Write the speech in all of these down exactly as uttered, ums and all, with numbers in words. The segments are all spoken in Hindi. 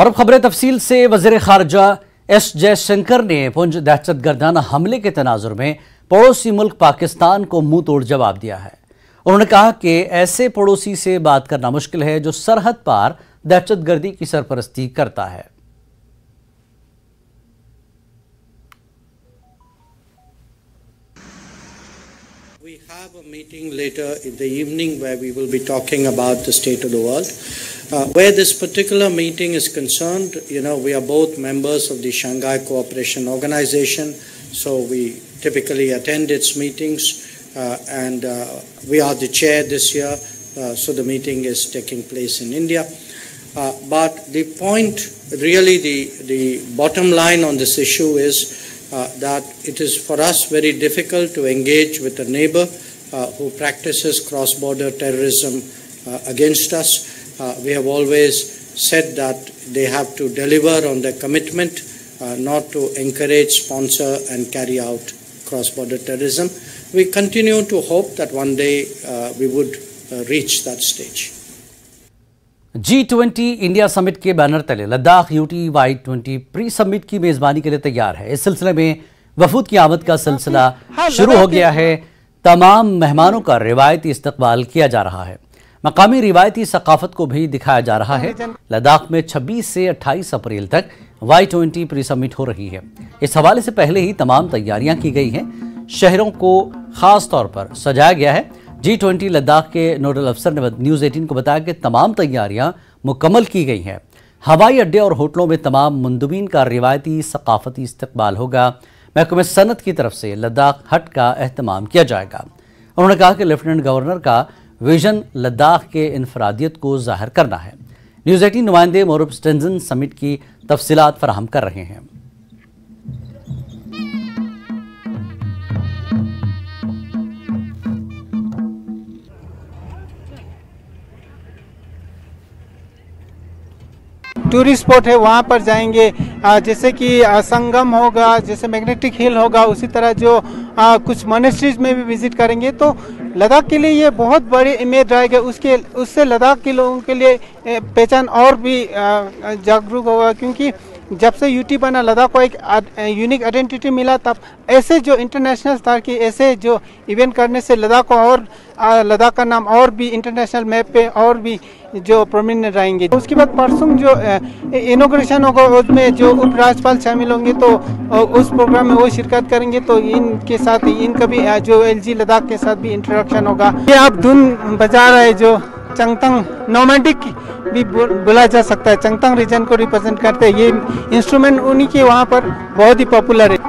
और अब खबरें तफसील से। वज़ीर ख़ारजा एस जयशंकर ने पुंछ दहशत गर्दाना हमले के तनाजुर में पड़ोसी मुल्क पाकिस्तान को मुंह तोड़ जवाब दिया है। उन्होंने कहा कि ऐसे पड़ोसी से बात करना मुश्किल है जो सरहद पार दहशत गर्दी की सरपरस्ती करता है। We have a meeting later in the evening where we will be talking about the state of the world. Uh, where this particular meeting is concerned, you know, we are both members of the Shanghai Cooperation Organization, so we typically attend its meetings, uh, and uh, we are the chair this year, uh, so the meeting is taking place in India. Uh, but the point, really the, the bottom line on this issue is, Uh, that it is for us very difficult to engage with a neighbor uh, who practices cross-border terrorism uh, against us. Uh, we have always said that they have to deliver on their commitment uh, not to encourage, sponsor and carry out cross-border terrorism. We continue to hope that one day uh, we would uh, reach that stage. G twenty India summit के बैनर तले Ladakh UT Y twenty pre summit की मेज़बानी के लिए तैयार है। इस सिलसिले में वफूद की आमद का सिलसिला शुरू हो गया है। तमाम मेहमानों का रिवायती इस्तकबाल किया जा रहा है। मकामी रिवायती सकाफत को भी दिखाया जा रहा है। लद्दाख में छब्बीस से अट्ठाईस अप्रैल तक वाई ट्वेंटी प्री समिट हो रही है। इस हवाले से पहले ही तमाम तैयारियाँ की गई हैं। शहरों को ख़ास तौर पर सजाया गया है। जी ट्वेंटी लद्दाख के नोडल अफसर ने न्यूज़ अठारह को बताया कि तमाम तैयारियां मुकम्मल की गई हैं। हवाई अड्डे और होटलों में तमाम मंदुबीन का रिवायती सकाफती इस्तकबाल होगा। महकमे सनत की तरफ से लद्दाख हट का अहतमाम किया जाएगा। उन्होंने कहा कि लेफ्टिनेंट गवर्नर का विजन लद्दाख के इनफरादियत को जाहिर करना है। न्यूज़ अठारह नुमाइंदे मोरब स्टेंजन समिट की तफसीलात फराहम कर रहे हैं। टूरिस्ट स्पॉट है, वहाँ पर जाएंगे, जैसे कि संगम होगा, जैसे मैग्नेटिक हिल होगा, उसी तरह जो कुछ मोनेस्ट्रीज में भी विजिट करेंगे। तो लद्दाख के लिए ये बहुत बड़ी इमेज रहेगी। उसके उससे लद्दाख के लोगों के लिए पहचान और भी जागरूक होगा, क्योंकि जब से यूटी बना लद्दाख को एक यूनिक आइडेंटिटी मिला। तब ऐसे जो इंटरनेशनल स्तर की ऐसे जो इवेंट करने से लद्दाख को और लद्दाख का नाम और भी इंटरनेशनल मैप पे और भी जो प्रोमिनेंट रहेंगे। उसके बाद परसों जो इनोग्रेशन होगा उसमें जो उपराज्यपाल शामिल होंगे, तो उस प्रोग्राम में वो शिरकत करेंगे। तो इनके साथ इनका भी जो एल जी लद्दाख के साथ भी इंटरेक्शन होगा। ये आप धुन बजा रहे जो चंगतंग नोमैडिक भी बोला जा सकता है, चंगतंग रीजन को रिप्रेजेंट करते हैं। ये इंस्ट्रूमेंट उन्हीं के वहाँ पर बहुत ही पॉपुलर है।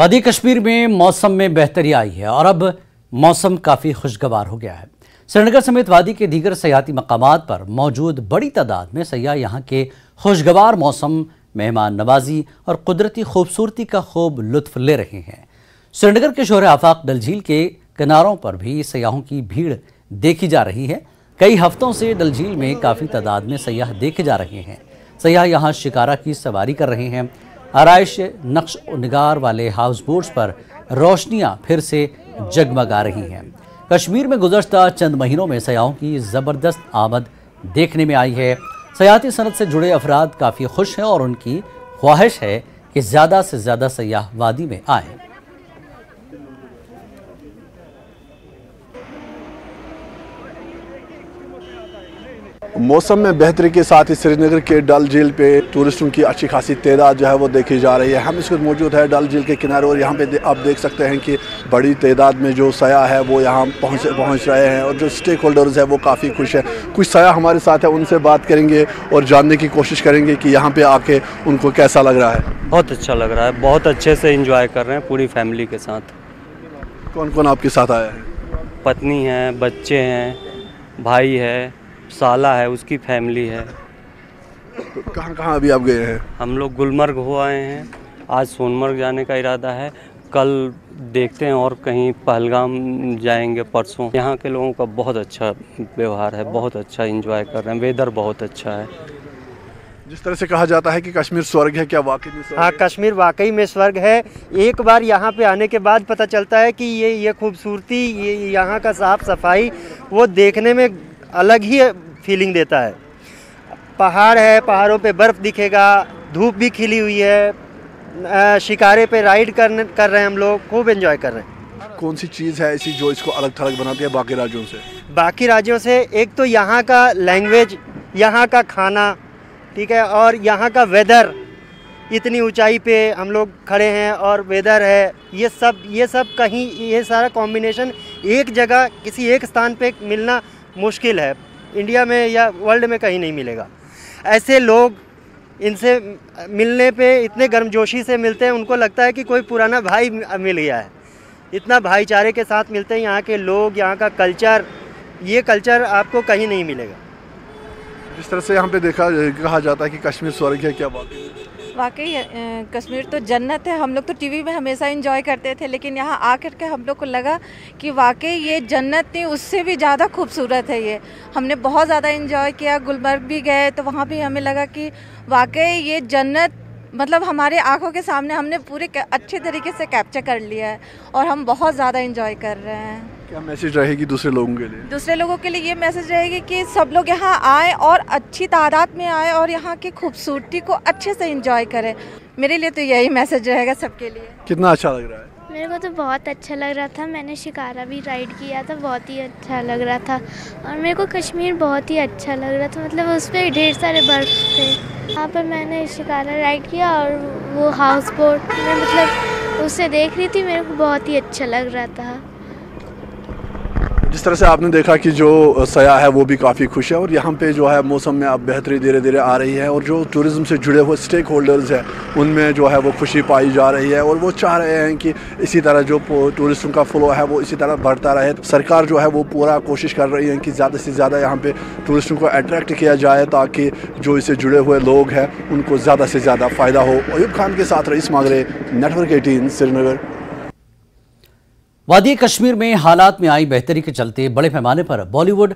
वादी कश्मीर में मौसम में बेहतरी आई है और अब मौसम काफ़ी खुशगवार हो गया है। श्रीनगर समेत वादी के दीगर सयाती मकामात पर मौजूद बड़ी तादाद में सयाह यहाँ के खुशगवार मौसम, मेहमान नवाजी और कुदरती खूबसूरती का खूब लुत्फ ले रहे हैं। श्रीनगर के शहर आफाक डल झील के किनारों पर भी सयाहों की भीड़ देखी जा रही है। कई हफ्तों से डल झील में काफ़ी तादाद में सयाह देखे जा रहे हैं। सयाह यहाँ शिकारा की सवारी कर रहे हैं। आराइश नक्श निगार वाले हाउस बोट्स पर रोशनियां फिर से जगमगा रही हैं। कश्मीर में गुज़श्ता चंद महीनों में सयाहों की ज़बरदस्त आमद देखने में आई है। सयाहती सनत से जुड़े अफराद काफ़ी खुश हैं और उनकी ख्वाहिश है कि ज़्यादा से ज़्यादा सयाह वादी में आए। मौसम में बेहतरी के साथ ही श्रीनगर के डल झील पे टूरिस्टों की अच्छी खासी तादाद जो है वो देखी जा रही है। हम इस वक्त मौजूद है डल झील के किनारे और यहाँ पे दे, आप देख सकते हैं कि बड़ी तादाद में जो सयाह है वो यहाँ पहुँच पहुँच रहे हैं और जो स्टेक होल्डर्स हैं वो काफ़ी खुश हैं। कुछ सयाह हमारे साथ हैं, उनसे बात करेंगे और जानने की कोशिश करेंगे कि यहाँ पर आके उनको कैसा लग रहा है। बहुत अच्छा लग रहा है, बहुत अच्छे से इंजॉय कर रहे हैं पूरी फैमिली के साथ। कौन कौन आपके साथ आया है? पत्नी हैं, बच्चे हैं, भाई है, साला है, उसकी फैमिली है। तो कहाँ कहाँ अभी आप गए हैं? हम लोग गुलमर्ग हो आए हैं, आज सोनमर्ग जाने का इरादा है, कल देखते हैं और कहीं पहलगाम जाएंगे, परसों। यहाँ के लोगों का बहुत अच्छा व्यवहार है, बहुत अच्छा एंजॉय कर रहे हैं, वेदर बहुत अच्छा है। जिस तरह से कहा जाता है कि कश्मीर स्वर्ग है, क्या वाकई में स्वर्ग? हाँ, कश्मीर वाकई में स्वर्ग है। एक बार यहाँ पे आने के बाद पता चलता है कि ये ये खूबसूरती, ये यहाँ का साफ सफाई, वो देखने में अलग ही फीलिंग देता है। पहाड़ है, पहाड़ों पे बर्फ़ दिखेगा, धूप भी खिली हुई है, शिकारे पे राइड करने कर रहे हैं हम लोग, खूब एंजॉय कर रहे हैं। कौन सी चीज़ है ऐसी जो इसको अलग थलग बनाती है बाकी राज्यों से? बाकी राज्यों से एक तो यहाँ का लैंग्वेज, यहाँ का खाना, ठीक है, और यहाँ का वेदर। इतनी ऊंचाई पे हम लोग खड़े हैं और वेदर है, ये सब ये सब कहीं ये सारा कॉम्बिनेशन एक जगह किसी एक स्थान पे मिलना मुश्किल है, इंडिया में या वर्ल्ड में कहीं नहीं मिलेगा। ऐसे लोग, इनसे मिलने पे इतने गर्मजोशी से मिलते हैं, उनको लगता है कि कोई पुराना भाई मिल गया है। इतना भाईचारे के साथ मिलते हैं यहाँ के लोग, यहाँ का कल्चर, ये कल्चर आपको कहीं नहीं मिलेगा। जिस तरह से यहाँ पे देखा कहा जाता है कि कश्मीर स्वर्ग है, क्या बात है? वाकई कश्मीर तो जन्नत है। हम लोग तो टीवी में हमेशा एंजॉय करते थे, लेकिन यहाँ आकर के हम लोग को लगा कि वाकई ये जन्नत नहीं, उससे भी ज़्यादा खूबसूरत है ये। हमने बहुत ज़्यादा एंजॉय किया, गुलमर्ग भी गए तो वहाँ भी हमें लगा कि वाकई ये जन्नत, मतलब हमारे आंखों के सामने हमने पूरे अच्छे तरीके से कैप्चर कर लिया है और हम बहुत ज़्यादा एंजॉय कर रहे हैं। क्या मैसेज रहेगी दूसरे लोगों के लिए? दूसरे लोगों के लिए ये मैसेज रहेगी कि सब लोग यहाँ आए और अच्छी तादाद में आए और यहाँ की खूबसूरती को अच्छे से एंजॉय करें। मेरे लिए तो यही मैसेज रहेगा सबके लिए। कितना अच्छा लग रहा है? मेरे को तो बहुत अच्छा लग रहा था, मैंने शिकारा भी राइड किया था, बहुत ही अच्छा लग रहा था। और मेरे को कश्मीर बहुत ही अच्छा लग रहा था, मतलब उस पर ढेर सारे बर्फ थे। यहाँ पर मैंने शिकारा राइड किया और वो हाउस बोट में, मतलब उसे देख रही थी, मेरे को बहुत ही अच्छा लग रहा था। जिस तरह से आपने देखा कि जो सयाह है वो भी काफ़ी खुश है और यहाँ पे जो है मौसम में अब बेहतरी धीरे धीरे आ रही है और जो टूरिज़्म से जुड़े हुए स्टेक होल्डर्स हैं उनमें जो है वो खुशी पाई जा रही है और वो चाह रहे हैं कि इसी तरह जो टूरिस्टों का फ्लो है वो इसी तरह बढ़ता रहे। सरकार जो है वो पूरा कोशिश कर रही है कि ज़्यादा से ज़्यादा यहाँ पर टूरिस्टों को अट्रैक्ट किया जाए ताकि जो इससे जुड़े हुए लोग हैं उनको ज़्यादा से ज़्यादा फ़ायदा हो। अयूब खान के साथ रईस मागरे, नेटवर्क अठारह, श्रीनगर। वादी कश्मीर में हालात में आई बेहतरी के चलते बड़े पैमाने पर बॉलीवुड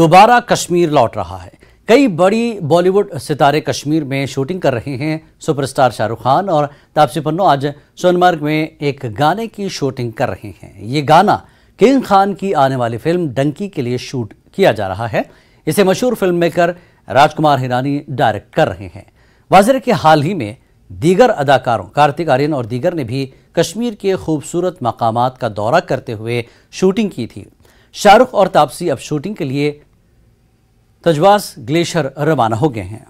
दोबारा कश्मीर लौट रहा है। कई बड़ी बॉलीवुड सितारे कश्मीर में शूटिंग कर रहे हैं। सुपरस्टार शाहरुख खान और तापसी पन्नू आज सोनमार्ग में एक गाने की शूटिंग कर रहे हैं। ये गाना किंग खान की आने वाली फिल्म डंकी के लिए शूट किया जा रहा है। इसे मशहूर film maker Rajkumar Hirani direct कर रहे हैं। वाज़िर है कि हाल ही में दीगर अदाकारों कार्तिक आर्यन और दीगर ने भी कश्मीर के खूबसूरत मकामात का दौरा करते हुए शूटिंग की थी। शाहरुख और तापसी अब शूटिंग के लिए तजवास ग्लेशियर रवाना हो गए हैं।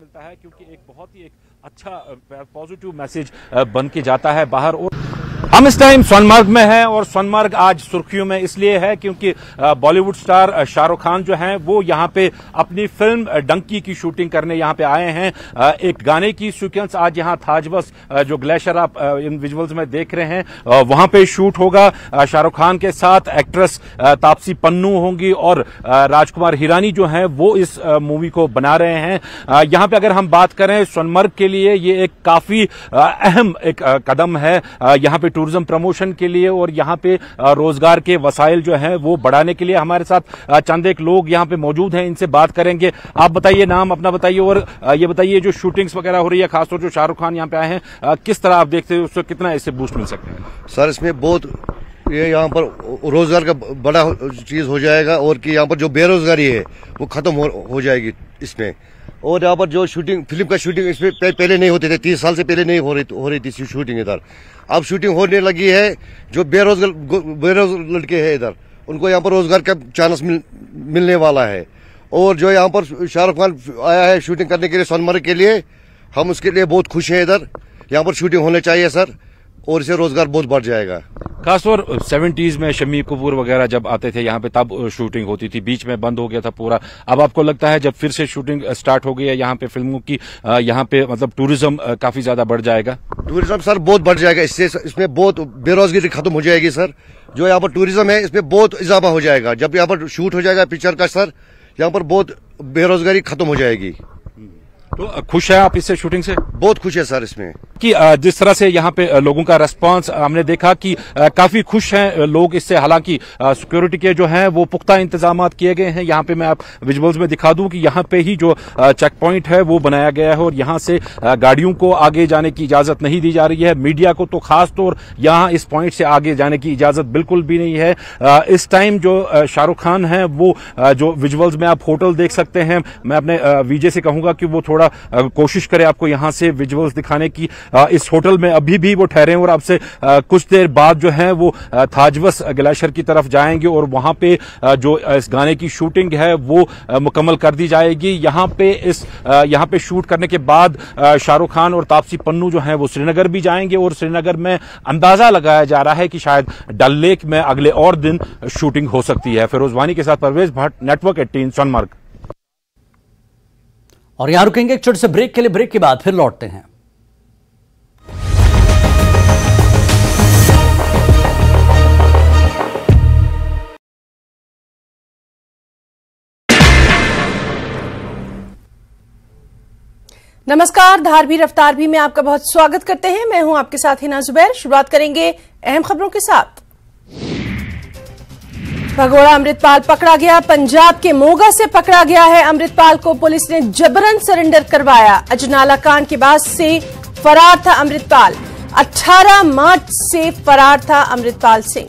मिलता है क्योंकि एक बहुत ही एक अच्छा पॉजिटिव मैसेज बन के जाता है बाहर। और हम इस टाइम सोनमार्ग में हैं और सोनमार्ग आज सुर्खियों में इसलिए है क्योंकि बॉलीवुड स्टार शाहरुख खान जो हैं वो यहाँ पे अपनी फिल्म डंकी की शूटिंग करने यहाँ पे आए हैं। एक गाने की सीक्वेंस आज यहाँ थाजवस जो ग्लेशियर आप इन विजुअल्स में देख रहे हैं वहां पे शूट होगा। शाहरुख खान के साथ एक्ट्रेस तापसी पन्नू होंगी और राजकुमार हिरानी जो हैं वो इस मूवी को बना रहे हैं। यहाँ पे अगर हम बात करें सोनमर्ग के लिए ये एक काफी अहम एक कदम है। यहाँ पे टूरिज्म प्रमोशन के लिए और यहाँ पे रोजगार के वसाइल जो हैं वो बढ़ाने के लिए हमारे साथ चंद एक लोग यहाँ पे मौजूद हैं, इनसे बात करेंगे। आप बताइए, नाम अपना बताइए और ये बताइए जो शूटिंग्स वगैरह हो रही है, खासतौर जो शाहरुख खान यहाँ पे आए हैं, किस तरह आप देखते हैं उसको कितना इससे बूस्ट मिल सकते हैं? सर इसमें बहुत ये यहाँ पर रोजगार का बड़ा चीज हो जाएगा और कि यहाँ पर जो बेरोजगारी है वो खत्म हो, हो जाएगी इसमें। और यहाँ पर जो शूटिंग फिल्म का शूटिंग इसमें पहले नहीं होते थे, तीस साल से पहले नहीं हो रही हो रही थी शूटिंग इधर, अब शूटिंग होने लगी है। जो बेरोजगार बेरोजगार लड़के हैं इधर उनको यहाँ पर रोजगार का चांस मिल, मिलने वाला है। और जो यहाँ पर शाहरुख खान आया है शूटिंग करने के लिए सोनमर्ग के लिए, हम उसके लिए बहुत खुश हैं। इधर यहाँ पर शूटिंग होने चाहिए सर और इसे रोजगार बहुत बढ़ जाएगा। खासतौर सेवेंटीज में शमी कपूर वगैरह जब आते थे यहाँ पे तब शूटिंग होती थी, बीच में बंद हो गया था पूरा। अब आपको लगता है जब फिर से शूटिंग स्टार्ट हो गई है यहाँ पे फिल्मों की, यहाँ पे मतलब टूरिज्म काफी ज्यादा बढ़ जाएगा? टूरिज्म सर बहुत बढ़ जाएगा इससे, इसमें बहुत बेरोजगारी खत्म हो जाएगी सर। जो यहाँ पर टूरिज्म है इसमें बहुत इजाफा हो जाएगा जब यहाँ पर शूट हो जाएगा पिक्चर का सर। यहाँ पर बहुत बेरोजगारी खत्म हो जाएगी। तो खुश है आप इससे, शूटिंग से? बहुत खुश है सर इसमें कि जिस तरह से यहाँ पे लोगों का रिस्पांस हमने देखा कि काफी खुश हैं लोग इससे। हालांकि सिक्योरिटी के जो हैं वो पुख्ता इंतजाम किए गए हैं। यहाँ पे मैं आप विजुअल्स में दिखा दूं कि यहाँ पे ही जो चेक पॉइंट है वो बनाया गया है और यहाँ से गाड़ियों को आगे जाने की इजाजत नहीं दी जा रही है। मीडिया को तो खासतौर यहाँ इस पॉइंट से आगे जाने की इजाजत बिल्कुल भी नहीं है। इस टाइम जो शाहरुख खान है वो जो विजुअल्स में आप होटल देख सकते हैं, मैं अपने विजय से कहूंगा कि वो थोड़ा कोशिश करे आपको यहाँ से विजुअल्स दिखाने की। इस होटल में अभी भी वो ठहरे हैं और आपसे कुछ देर बाद जो है वो ताजवस ग्लेशियर की तरफ जाएंगे और वहां पे जो इस गाने की शूटिंग है वो मुकम्मल कर दी जाएगी। यहाँ पे इस यहाँ पे शूट करने के बाद शाहरुख खान और तापसी पन्नू जो है वो श्रीनगर भी जाएंगे और श्रीनगर में अंदाजा लगाया जा रहा है कि शायद डल लेक में अगले और दिन शूटिंग हो सकती है। फिरोज वानी के साथ परवेज भट्ट, नेटवर्क अठारह, सोनमार्ग। और यहां रुकेंगे एक छोटे से ब्रेक के लिए, ब्रेक के बाद फिर लौटते हैं। नमस्कार, धार भी रफ्तार भी में आपका बहुत स्वागत करते हैं। मैं हूं आपके साथ हिना जुबैर। शुरुआत करेंगे अहम खबरों के साथ। भगोड़ा अमृतपाल पकड़ा गया। पंजाब के मोगा से पकड़ा गया है अमृतपाल को, पुलिस ने जबरन सरेंडर करवाया। अजनाला कांड के बाद से फरार था अमृतपाल। अठारह मार्च से फरार था अमृतपाल सिंह।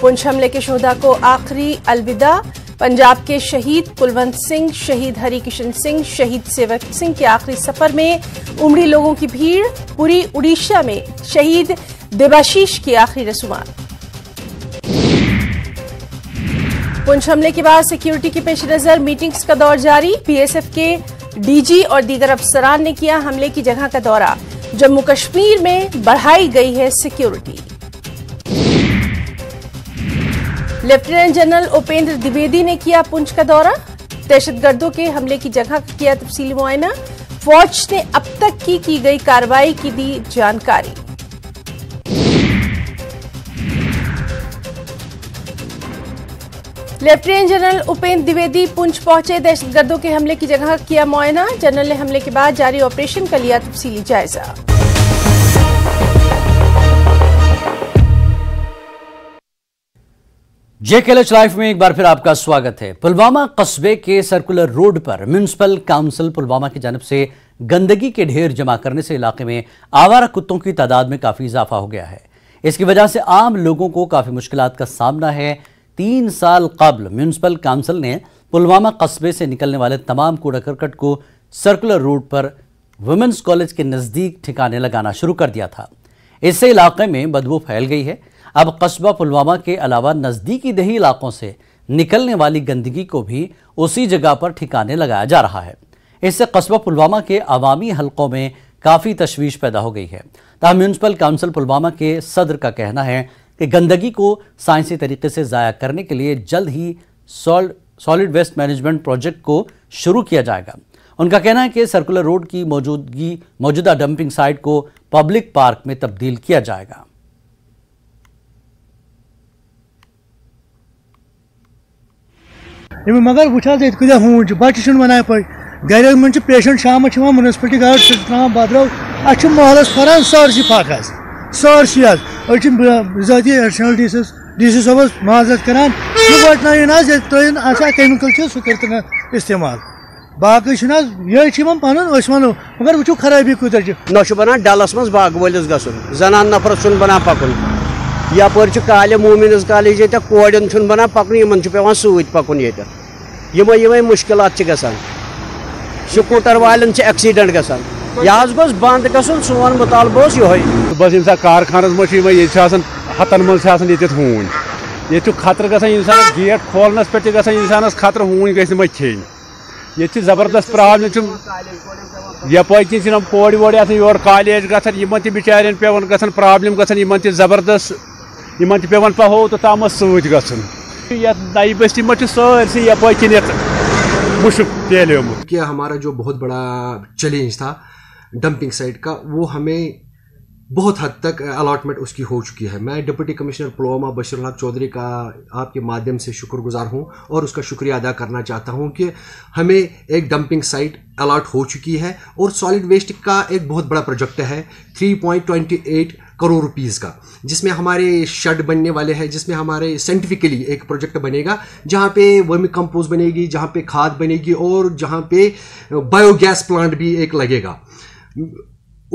पुंछ हमले के शोधा को आखिरी अलविदा। पंजाब के शहीद कुलवंत सिंह, शहीद हरिकिशन सिंह, शहीद सेवक सिंह के आखिरी सफर में उमड़ी लोगों की भीड़। पूरी उड़ीसा में शहीद देवाशीष की आखिरी रसूमात। पुंछ हमले के बाद सिक्योरिटी के पेश नजर मीटिंग्स का दौर जारी। बीएसएफ के डीजी और दीगर अफसरान ने किया हमले की जगह का दौरा। जम्मू कश्मीर में बढ़ाई गई है security. Lieutenant general Upendra Dwivedi ने किया पुंछ का दौरा। दहशतगर्दों के हमले की जगह का किया तफसीली मुआयना। फौज ने अब तक की की गई कार्रवाई की दी जानकारी। लेफ्टिनेंट जनरल उपेंद्र द्विवेदी पुंछ पहुंचे, दहशतगर्दों के हमले की जगह किया मुआयना। जनरल ने हमले के बाद जारी ऑपरेशन का लिया तफसीली जायजा। जेकेएलएच लाइफ में एक बार फिर आपका स्वागत है। पुलवामा कस्बे के सर्कुलर रोड पर म्यूनिसिपल काउंसिल पुलवामा की जानब से गंदगी के ढेर जमा करने से इलाके में आवारा कुत्तों की तादाद में काफ़ी इजाफा हो गया है। इसकी वजह से आम लोगों को काफ़ी मुश्किलात का सामना है। तीन साल कबल म्यूनिसिपल काउंसिल ने पुलवामा कस्बे से निकलने वाले तमाम कूड़ा करकट को सर्कुलर रोड पर वुमेंस कॉलेज के नज़दीक ठिकाने लगाना शुरू कर दिया था। इससे इलाके में बदबू फैल गई है। अब कस्बा पुलवामा के अलावा नज़दीकी दही इलाकों से निकलने वाली गंदगी को भी उसी जगह पर ठिकाने लगाया जा रहा है। इससे कस्बा पुलवामा के आवामी हलकों में काफ़ी तशवीश पैदा हो गई है। तहम म्यूनसिपल काउंसिल पुलवामा के सदर का कहना है कि गंदगी को साइंसी तरीके से ज़ाया करने के लिए जल्द ही सॉलिड वेस्ट मैनेजमेंट प्रोजेक्ट को शुरू किया जाएगा। उनका कहना है कि सर्कुलर रोड की मौजूदगी मौजूदा डंपिंग साइट को पब्लिक पार्क में तब्दील किया जाएगा। मगर वे कूद हूं बच्चे वन पे गर मे पेशेंट शाम म्यूनसिपलटी गार्ड सह त्रा बदलो अस महलस फरान सारी फख सारी बजाती additional D C D C सबस माजरत करान केमिकल सह कर इस्तेमाल बाकी ये पन वो मगर वो खराबी कूतर ना बनान डलस मज बाग वलिस गनान नफर बनान पकन यपर काले मोमिनस कॉलेज ये कोड़न बनान पकन इन पे सूद पकन ये यम यम मुश्किल ग स्कूटर वाले एक्सीडेंट ग यह गोस बंद गो सोन मुतालबह ये बस इन कारखानस मे ये हतन मन ये हूं ये खतरे गसान गेट खोलन पे ग इंसानस खतरे हूं गम खेन ये जबरदस्त प्रॉब्लम यपा कम कोड़ वोड़ यो कॉलेज गमन त बिचार पेवन गॉब्लम गमन तबरदस्त इन पेवन पहो तोतम सूद गई बस्ती मे सारे यपा क क्या हमारा जो बहुत बड़ा चैलेंज था डंपिंग साइट का वो हमें बहुत हद तक अलॉटमेंट उसकी हो चुकी है। मैं डिप्टी कमिश्नर पुलवामा बशीर लाल चौधरी का आपके माध्यम से शुक्रगुजार हूं और उसका शुक्रिया अदा करना चाहता हूं कि हमें एक डंपिंग साइट अलॉट हो चुकी है और सॉलिड वेस्ट का एक बहुत बड़ा प्रोजेक्ट है तीन पॉइंट दो आठ करोड़ रुपीस का, जिसमें हमारे शेड बनने वाले हैं, जिसमें हमारे साइंटिफिकली एक प्रोजेक्ट बनेगा जहाँ पे वर्मी कंपोज बनेगी, जहाँ पे खाद बनेगी और जहाँ पे बायोगैस प्लांट भी एक लगेगा।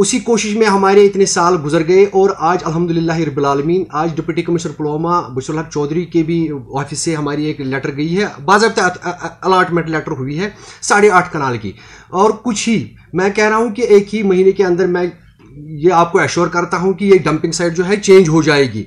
उसी कोशिश में हमारे इतने साल गुजर गए और आज अल्हम्दुलिल्लाह रब्बिल आलमीन आज डिप्टी कमिश्नर पुलवामा बशीर हक चौधरी के भी ऑफिस से हमारी एक लेटर गई है, बाज़ाब्ता अलाटमेंट लेटर हुई है साढ़े आठ कनाल की। और कुछ ही मैं कह रहा हूँ कि एक ही महीने के अंदर मैं ये आपको एश्योर करता हूँ कि ये डंपिंग साइट जो है चेंज हो जाएगी।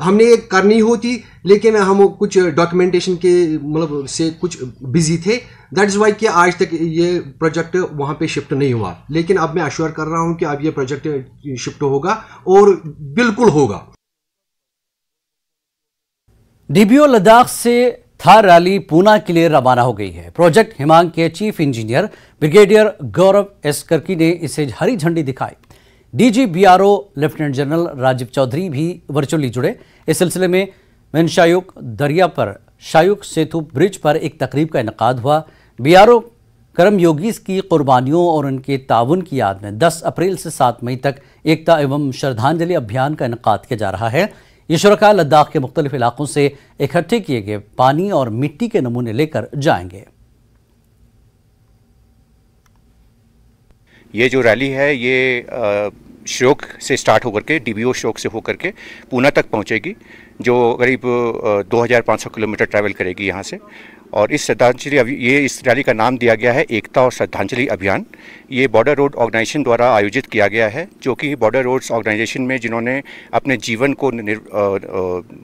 हमने ये करनी होती लेकिन हम कुछ डॉक्यूमेंटेशन के मतलब से कुछ बिजी थे, दैट इज़ वाई कि आज तक ये प्रोजेक्ट वहाँ पे शिफ्ट नहीं हुआ, लेकिन अब मैं एश्योर कर रहा हूँ कि अब ये प्रोजेक्ट शिफ्ट होगा और बिल्कुल होगा। डीबीओ लद्दाख से थार रैली पूना के लिए रवाना हो गई है। प्रोजेक्ट हिमांग के chief engineer brigadier Gaurav S Karki ने इसे हरी झंडी दिखाई। DG BRO lieutenant general Rajiv Chaudhary भी वर्चुअली जुड़े। इस सिलसिले में मेनशायुक दरिया पर शायुक सेतु ब्रिज पर एक तकरीब का इनकाद हुआ। बीआरओ कर्मयोगीस की कुर्बानियों और उनके ताउन की याद में दस अप्रैल से सात मई तक एकता एवं श्रद्धांजलि अभियान का इनकाद किया जा रहा है। ये शुरका लद्दाख के मुख्तलिफ इलाकों से इकट्ठे किए गए पानी और मिट्टी के नमूने लेकर जाएंगे। ये जो रैली है ये श्योक से स्टार्ट होकर के डीबीओ श्योक से होकर के पूना तक पहुंचेगी, जो करीब दो हज़ार पाँच सौ किलोमीटर ट्रैवल करेगी यहां से। और इस श्रद्धांजलि अभी ये इस रैली का नाम दिया गया है एकता और श्रद्धांजलि अभियान। ये बॉर्डर रोड ऑर्गेनाइजेशन द्वारा आयोजित किया गया है, जो कि बॉर्डर रोड्स ऑर्गेनाइजेशन में जिन्होंने अपने जीवन को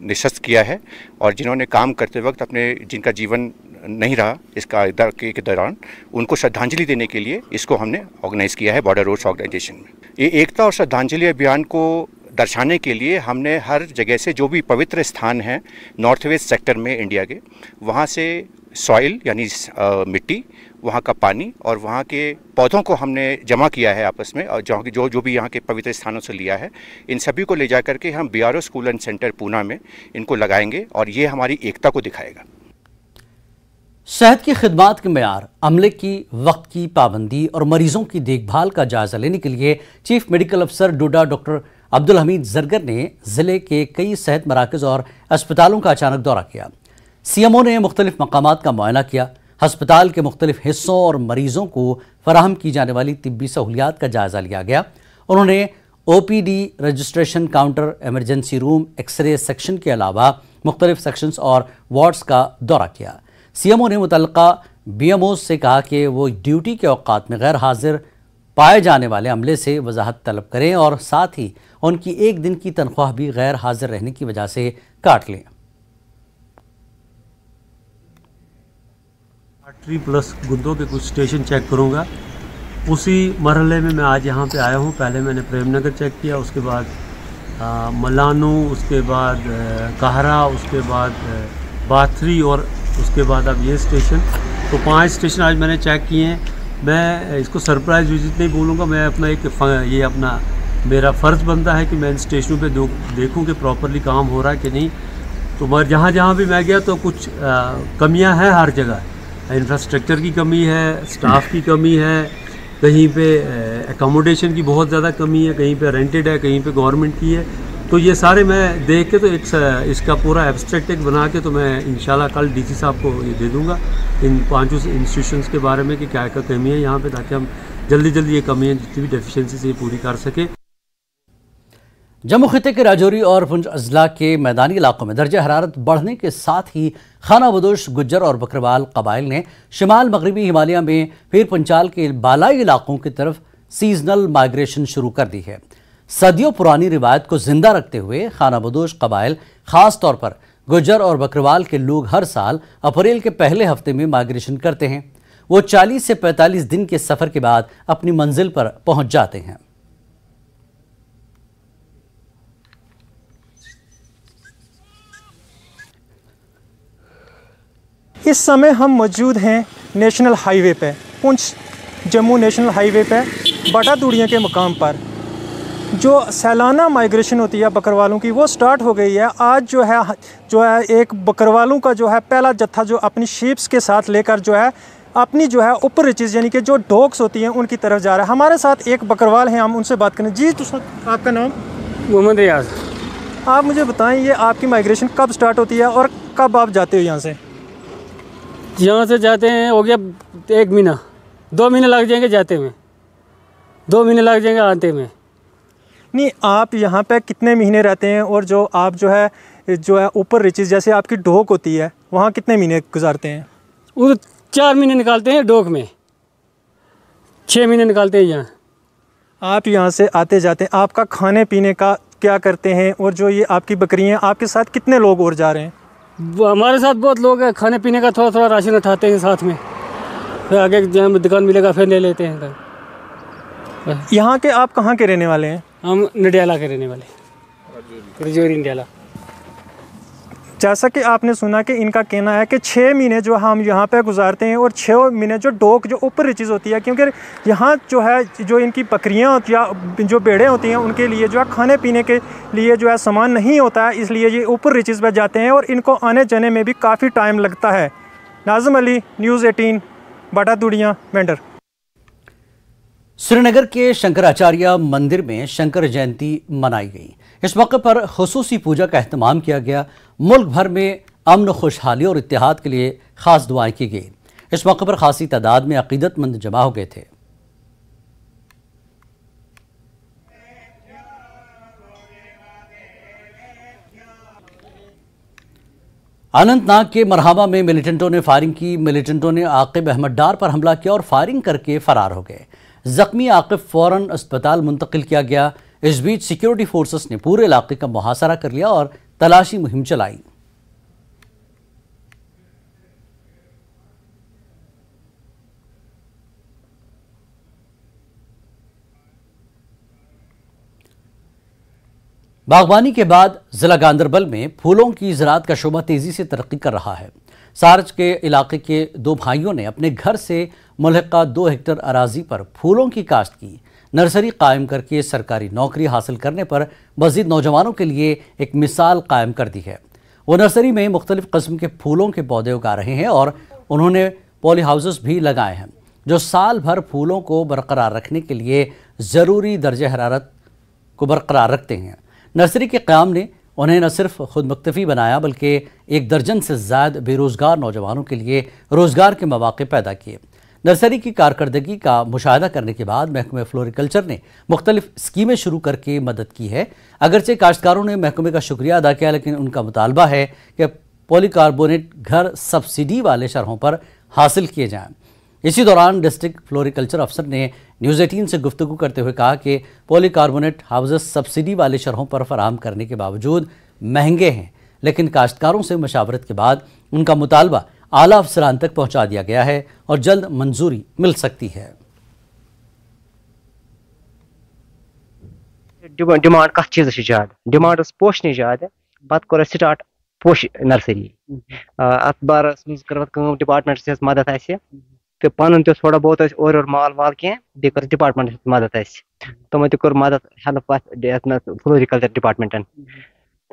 निःशस्त्र किया है और जिन्होंने काम करते वक्त अपने जिनका जीवन नहीं रहा इसका के दौरान उनको श्रद्धांजलि देने के लिए इसको हमने ऑर्गेनाइज़ किया है बॉर्डर रोड्स ऑर्गेनाइजेशन में। ये एकता और श्रद्धांजलि अभियान को दर्शाने के लिए हमने हर जगह से जो भी पवित्र स्थान हैं नॉर्थ वेस्ट सेक्टर में इंडिया के, वहाँ से सॉइल यानी मिट्टी, वहाँ का पानी और वहाँ के पौधों को हमने जमा किया है आपस में और जो जो जो भी यहाँ के पवित्र स्थानों से लिया है इन सभी को ले जा करके हम BRO school and centre Poona में इनको लगाएंगे और ये हमारी एकता को दिखाएगा। सेहत की खिदमात के मयार, अमले की वक्त की पाबंदी और मरीजों की देखभाल का जायजा लेने के लिए चीफ मेडिकल अफसर डोडा डॉक्टर अब्दुल हमीद जरगर ने ज़िले के कई सेहत मराकज़ और अस्पतालों का अचानक दौरा किया। सीएमओ ने मुख्तलिफ मकामात का मुआयना किया, हस्पताल के मुख्तलिफ हिस्सों और मरीजों को फराहम की जाने वाली तिब्बी सहूलियात का जायज़ा लिया गया। उन्होंने OPD registration counter, emergency room, x ray section के अलावा मुख्तलिफ सेक्शंस और वार्ड्स का दौरा किया। सीएमओ ने मुतल्लिका बीएमओ से कहा कि वो ड्यूटी के औकात में गैर हाजिर पाए जाने वाले अमले से वजाहत तलब करें और साथ ही उनकी एक दिन की तनख्वाह भी गैर हाजिर रहने की वजह से काट लें। आर्टरी प्लस गुंदों के कुछ स्टेशन चेक करूंगा, उसी मरहले में मैं आज यहाँ पे आया हूँ। पहले मैंने प्रेमनगर चेक किया, उसके बाद आ, मलानू, उसके बाद कहरा, उसके बाद बाथरी और उसके बाद अब ये स्टेशन, तो पांच स्टेशन आज मैंने चेक किए हैं। मैं इसको सरप्राइज़ विजिट नहीं बोलूँगा, मैं अपना एक ये अपना मेरा फ़र्ज़ बनता है कि मैं इन स्टेशनों पे देखूँ कि प्रॉपरली काम हो रहा है कि नहीं। तो मगर जहाँ जहाँ भी मैं गया तो कुछ कमियाँ हैं, हर जगह इंफ्रास्ट्रक्चर की कमी है, स्टाफ की कमी है, कहीं पे एकोमोडेशन की बहुत ज़्यादा कमी है, कहीं पे रेंटेड है, कहीं पे गवर्नमेंट की है। तो ये सारे मैं देख के तो एक इसका पूरा एब्स्ट्रैक्ट एक बना के तो मैं इंशाल्लाह कल डीसी साहब को ये दे दूंगा इन पांचों इंस्टीट्यूशंस के बारे में कि क्या क्या कमी है यहाँ पे, ताकि हम जल्दी जल्दी ये कमियाँ जितनी भी डेफिशिएंसी से पूरी कर सके। जम्मू खिते के राजौरी और पुंछ अजला के मैदानी इलाकों में दर्जा हरारत बढ़ने के साथ ही खाना बदोश गुज्जर और बकरवाल कबाइल ने शिमाल मगरबी हिमालय में फिर पंचाल के बालाई इलाकों की तरफ सीजनल माइग्रेशन शुरू कर दी है। सदियों पुरानी रिवायत को जिंदा रखते हुए खाना बदोश कबाइल खास तौर पर गुज्जर और बकरवाल के लोग हर साल अप्रैल के पहले हफ्ते में माइग्रेशन करते हैं। वो चालीस से पैंतालीस दिन के सफ़र के बाद अपनी मंजिल पर पहुंच जाते हैं। इस समय हम मौजूद हैं नेशनल हाईवे पे, पुंछ जम्मू नेशनल हाईवे पे, बाटा दूड़िया के मकाम पर। जो सालाना माइग्रेशन होती है बकरवालों की वो स्टार्ट हो गई है। आज जो है जो है एक बकरवालों का जो है पहला जत्था जो अपनी शीप्स के साथ लेकर जो है अपनी जो है ऊपर रिचेज यानी कि जो डॉग्स होती हैं उनकी तरफ जा रहा है। हमारे साथ एक बकरवाल हैं, हम उनसे बात करें। जी तो सर आपका नाम? मोहम्मद रियाज। आप मुझे बताएं ये आपकी माइग्रेशन कब स्टार्ट होती है और कब आप जाते हो यहाँ से? यहाँ से जाते हैं हो गया एक महीना, दो महीने लग जाएंगे जाते में, दो महीने लग जाएंगे आते में। नहीं आप यहाँ पे कितने महीने रहते हैं और जो आप जो है जो है ऊपर रिचेज जैसे आपकी डॉग होती है वहाँ कितने महीने गुजारते हैं? वो चार महीने निकालते हैं डॉग में, छः महीने निकालते हैं यहाँ। आप यहाँ से आते जाते हैं, आपका खाने पीने का क्या करते हैं और जो ये आपकी बकरियाँ, आपके साथ कितने लोग और जा रहे हैं? हमारे साथ बहुत लोग हैं, खाने पीने का थोड़ा थोड़ा राशन उठाते हैं साथ में, फिर आगे दुकान मिलेगा फिर ले लेते हैं। यहाँ के आप कहाँ के रहने वाले हैं? हम नडियाला के रहने वाले, रजौरी नडियाला। जैसा कि आपने सुना कि इनका कहना है कि छः महीने जो हम यहाँ पे गुजारते हैं और छः महीने जो डॉग जो ऊपर रिचेज होती है, क्योंकि यहाँ जो है जो इनकी बकरियाँ या जो भेड़ें होती हैं उनके लिए जो है खाने पीने के लिए जो है सामान नहीं होता है, इसलिए ये ऊपर रिचेज पर जाते हैं और इनको आने जाने में भी काफ़ी टाइम लगता है। नाज़िम अली, न्यूज़ अठारह, बाटा दूड़िया, मेंढर। श्रीनगर के शंकराचार्य मंदिर में शंकर जयंती मनाई गई। इस मौके पर खुसूसी पूजा का अहतमाम किया गया। मुल्क भर में अमन, खुशहाली और इत्तेहाद के लिए खास दुआएं की गई। इस मौके पर खासी तादाद में अकीदतमंद जमा हो गए थे। अनंतनाग के मरहमा में मिलिटेंटों ने फायरिंग की। मिलिटेंटों ने आकिब अहमद डार पर हमला किया और फायरिंग करके फरार हो गए। जख्मी आकिब फौरन अस्पताल मुंतकिल किया गया। इस बीच सिक्योरिटी फोर्सेस ने पूरे इलाके का मुहासरा कर लिया और तलाशी मुहिम चलाई। बागवानी के बाद जिला गांधरबल में फूलों की ज़राअत का शोबा तेजी से तरक्की कर रहा है। सार्ज के इलाके के दो भाइयों ने अपने घर से मुल्हका दो हेक्टेयर अराजी पर फूलों की काश्त की। नर्सरी कायम करके सरकारी नौकरी हासिल करने पर मजीद नौजवानों के लिए एक मिसाल कायम कर दी है। वो नर्सरी में मुख्तलिफ़ किस्म के फूलों के पौधे उगा रहे हैं और उन्होंने पॉली हाउसेस भी लगाए हैं जो साल भर फूलों को बरकरार रखने के लिए ज़रूरी दर्जे हरारत को बरकरार रखते हैं। नर्सरी के क़याम ने उन्हें न सिर्फ खुद मुख्तफ़ी बनाया बल्कि एक दर्जन से ज़्यादा बेरोज़गार नौजवानों के लिए रोज़गार के मौक़े पैदा किए। नर्सरी की कारकर्दगी का मुशाहदा करने के बाद महकमे फ्लोरिकल्चर ने मुख्तलिफ स्कीमें शुरू करके मदद की है। अगरचे काश्तकारों ने महकमे का शुक्रिया अदा किया, लेकिन उनका मुतालबा है कि पॉलीकार्बोनेट घर सब्सिडी वाले शरहों पर हासिल किए जाएँ। इसी दौरान डिस्ट्रिक्ट फ्लोरिकल्चर अफसर ने न्यूज़ अठारह से गुफ्तगू करते हुए कहा कि पॉलीकार्बोनेट हाउसेस सब्सिडी वाले शरहों पर फराहम करने के बावजूद महंगे हैं, लेकिन काश्तकारों से मशावरत के बाद उनका मुतालबा आला अफसरान तक पहुंचा दिया गया है और जल्द मंजूरी मिल सकती है। डिमांड कत चीज ज्यादा, डिमांड पोशन ज्यादा, पत कर स्टार्ट पोश नर्सरी। अत बारस मज कर डिपार्टमेंट मदद तो पन थोड़ा बहुत और, और माल वाल कह कर डिपार्टमेंट मदद तम तुर मदद हेल्प अत फ्लोरिकल्चर डिपार्टमेंटन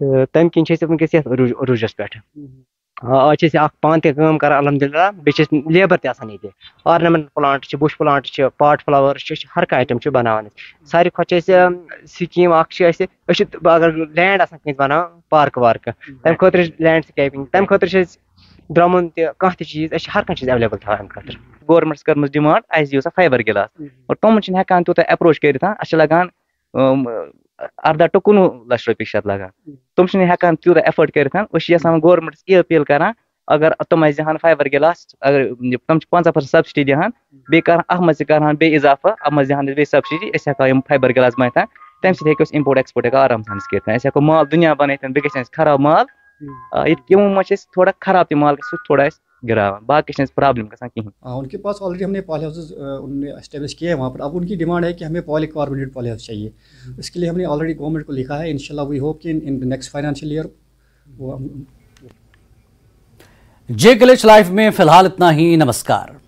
तो तम किन वस रूजस पे आज पान तम कर अलहमदिल्ला लेबर तान ये ornament plant, bush plant, pot flowers, हर कह आइटम बना। सारे खुद स्कीम अगर लैंड बना पार्क वार्क तम खुद लैंड स्केपिंग तम खुद द्रमन तह तीज हर कह चीज एवेलेबल थोड़ा खुद गवर्नमेंट कर डिमांड अव सा फाइबर गिलास और तमें हेकान तूत एप्रोच कर लगान अर्दा टू कुन लक्ष रुपये शत लगा तुम हेकान तूत एफर्ड कर गवर्नमेंट यह अपील कर अगर तुम दहान फाइबर गिलास अगर तुम पंचा पर्सेंट सब्सिडी दहान बे कर अहम बे इजाफा अहम दहान बे सब्सिडी हम फाइबर गिलास बनता तम सो इम्पोर्ट एक्सपोर्ट हेको आराम सान को माल दुनिया बनत बे खराब माल ये थोड़ा खराब तो माल थोड़ा गिरा बाकी प्रॉब्लम कहीं। उनके पास ऑलरेडी हमने पॉली हाउसेज उन्होंने एस्टेब्लिश किए हैं वहाँ पर। अब उनकी डिमांड है कि हमें पॉली कार्बोनेट पॉली हाउस चाहिए। इसके लिए हमने ऑलरेडी गवर्नमेंट को लिखा है। इंशाल्लाह वी होप कि in the next financial year वो। जे कलेज लाइफ में फिलहाल इतना ही। नमस्कार।